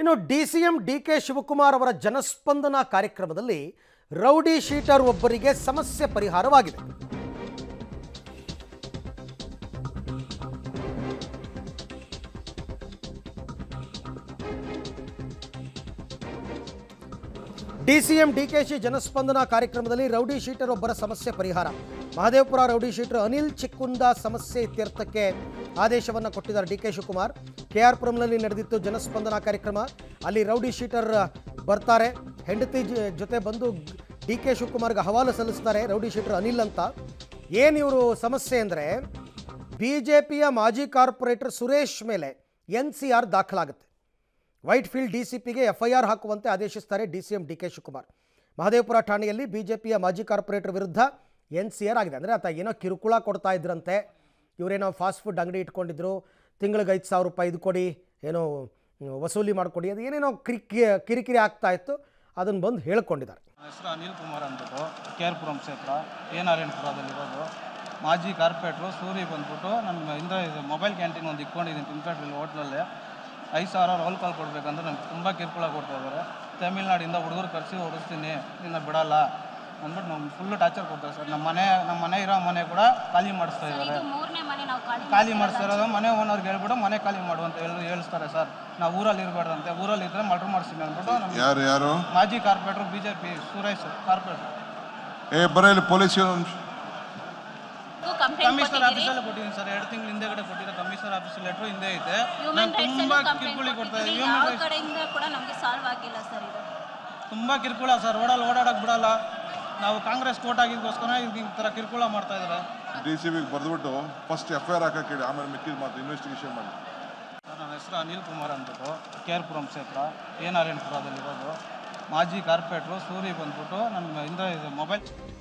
ಇನ್ನು DCM DK Shivakumar ಅವರ ಜನಸ್ಪಂದನ ಕಾರ್ಯಕ್ರಮದಲ್ಲಿ ರೌಡಿ ಶೀಟರ್ ಒಬ್ಬರಿಗೆ ಸಮಸ್ಯೆ ಪರಿಹಾರವಾಗಿದೆ. ಡಿಸಿಎಂ ಡಿಕೆಶಿ ಜನಸ್ಪಂದನ ಕಾರ್ಯಕ್ರಮದಲ್ಲಿ ರೌಡಿ ಶೀಟರ್ ಒಬ್ಬರ ಸಮಸ್ಯೆ ಪರಿಹಾರ. ಮಹದೇವಪುರ ರೌಡಿ ಶೀಟರ್ ಅನಿಲ್ ಚಿಕ್ಕುಂದ ಸಮಸ್ಯೆ ಇತ್ಯರ್ಥಕ್ಕೆ ಆದೇಶವನ್ನು ಕೊಟ್ಟಿದ್ದಾರೆ ಡಿಕೆ ಶಿವಕುಮಾರ್. ಕೆಆರ್ ಪುರಂನಲ್ಲಿ ನಡೆದಿತ್ತು ಜನಸ್ಪಂದನ ಕಾರ್ಯಕ್ರಮ. ಅಲ್ಲಿ ರೌಡಿ ಶೀಟರ್ ಬರ್ತಾರೆ, ಹೆಂಡತಿ ಜೊತೆ ಬಂದು ಡಿಕೆ ಶಿವಕುಮಾರ್ಗೆ ಹವಾಲು ಸಲ್ಲಿಸ್ತಾರೆ. ರೌಡಿ ಶೀಟರ್ ಅನಿಲ್ ಅಂತ. ಏನು ಇವರು ಸಮಸ್ಯೆ ಅಂದರೆ ಬಿಜೆಪಿಯ ಮಾಜಿ ಕಾರ್ಪೊರೇಟರ್ ಸುರೇಶ್ ಮೇಲೆ NCR ದಾಖಲಾಗುತ್ತೆ. ವೈಟ್ ಫೀಲ್ಡ್ DCPಗೆ FIR ಹಾಕುವಂತೆ ಆದೇಶಿಸುತ್ತಾರೆ DCM DK ಶಿವಕುಮಾರ್. ಮಹದೇವಪುರ ಠಾಣೆಯಲ್ಲಿ ಬಿಜೆಪಿಯ ಮಾಜಿ ಕಾರ್ಪೊರೇಟರ್ ವಿರುದ್ಧ NCR ಆಗಿದೆ. ಅಂದರೆ ಆತ ಏನೋ ಕಿರುಕುಳ ಕೊಡ್ತಾ ಇದ್ರಂತೆ. ಇವರೇನೋ ಫಾಸ್ಟ್ ಫುಡ್ ಅಂಗಡಿ ಇಟ್ಕೊಂಡಿದ್ರು, ತಿಂಗಳಿಗೆ 5,000 ರೂಪಾಯಿ ಇದು ಕೊಡಿ, ಏನೋ ವಸೂಲಿ ಮಾಡಿಕೊಡಿ, ಅದು ಏನೇನೋ ಕಿರಿಕಿರಿ ಆಗ್ತಾ ಇತ್ತು. ಅದನ್ನು ಬಂದು ಹೇಳ್ಕೊಂಡಿದ್ದಾರೆ. ಹೆಸರು ಅನಿಲ್ ಕುಮಾರ್ ಅಂದ್ಬಿಟ್ಟು, ಕೆಆರ್ಪುರಂ ಕ್ಷೇತ್ರ AR ಪುರದಲ್ಲಿರೋದು. ಮಾಜಿ ಕಾರ್ಪೊರೇಟ್ರು ಸೂರಿ ಬಂದ್ಬಿಟ್ಟು ನನ್ನ ಇಂದ ಮೊಬೈಲ್ ಕ್ಯಾಂಟೀನ್ ಒಂದು ಇಟ್ಕೊಂಡಿದ್ದೀನಿ ತಿನ್ಫ್ಯಾಕ್ಟ್ರಲ್ಲಿ ಹೋಟ್ಲಲ್ಲಿ. 5,000 ರೋಲ್ ಕಾಲ್ ಕೊಡಬೇಕಂದ್ರೆ ನಮ್ಗೆ ತುಂಬ ಕಿರುಕುಳ ಕೊಡ್ತಾಯಿದ್ದಾರೆ. ತಮಿಳ್ನಾಡಿಂದ ಹುಡುಗರು ಕರೆಸಿ ಹೊಡಿಸ್ತೀನಿ, ನಿನ್ನ ಬಿಡೋಲ್ಲ ಅಂದ್ಬಿಟ್ಟು ನಮ್ಗೆ ಫುಲ್ಲು ಟಾರ್ಚರ್ ಕೊಡ್ತಾರೆ ಸರ್. ನಮ್ಮ ಮನೆ ಇರೋ ಮನೆ ಕೂಡ ಖಾಲಿ ಮಾಡಿಸ್ತಾ ಇದ್ದಾರೆ. ಖಾಲಿ ಮಾಡಿಸ್ತಾ ಇರೋದು ಮನೆ ಓನರ್ಗೆ ಹೇಳ್ಬಿಟ್ಟು ಮನೆ ಖಾಲಿ ಮಾಡುವಂತ ಹೇಳಿಸ್ತಾರೆ ಸರ್. ನಾವು ಊರಲ್ಲಿ ಇರಬಾರ್ದಂತೆ, ಊರಲ್ಲಿ ಇದ್ದರೆ ಮರ್ಡರ್ ಮಾಡಿಸ್ತೀನಿ ಅಂದ್ಬಿಟ್ಟು ಮಾಜಿ corporator BJP Suresh corporator commissioner ಆಫೀಸಲ್ಲಿ ಕೊಟ್ಟಿದ್ದೀನಿ ಸರ್. 2 ತಿಂಗಳು ಹಿಂದೆಗಡೆ ಕೊಟ್ಟಿರೋ ಕಮಿಷನರ್ ಆಫೀಸ್ ಲೆಟ್ರು ಹಿಂದೆ ಐತೆ. ತುಂಬ ಕಿರುಕುಳಿ ಕೊಡ್ತಾ ಇದ್ದೀವಿ, ತುಂಬ ಕಿರುಕುಳ ಸರ್. ಓಡಲ್ಲಿ ಓಡಾಡಕ್ಕೆ ಬಿಡಲ್ಲ. ನಾವು ಕಾಂಗ್ರೆಸ್ ಕೋಟ್ ಆಗಿದ್ದಕ್ಕೋಸ್ಕರ ಈ ಥರ ಕಿರುಕುಳ ಮಾಡ್ತಾ ಇದ್ದಾರೆ. DCPಗೆ ಬರೆದ್ಬಿಟ್ಟು ಫಸ್ಟ್ FIR ಹಾಕಿ ಆಮೇಲೆ ಮಿಕ್ಕಿದ ಮಾತು ಇನ್ವೆಸ್ಟಿಗೇಷನ್ ಮಾಡಿ. ಸರ್, ನನ್ನ ಹೆಸರು ಅನಿಲ್ ಕುಮಾರ್ ಅಂದ್ಬಿಟ್ಟು, ಕೆಆರ್ಪುರಂ ಕ್ಷೇತ್ರ AR ಪುರದಲ್ಲಿರೋದು. ಮಾಜಿ ಕಾರ್ಪೊರೇಟ್ರು ಸೂರಿ ಬಂದ್ಬಿಟ್ಟು ನನ್ನ ಮೊಬೈಲ್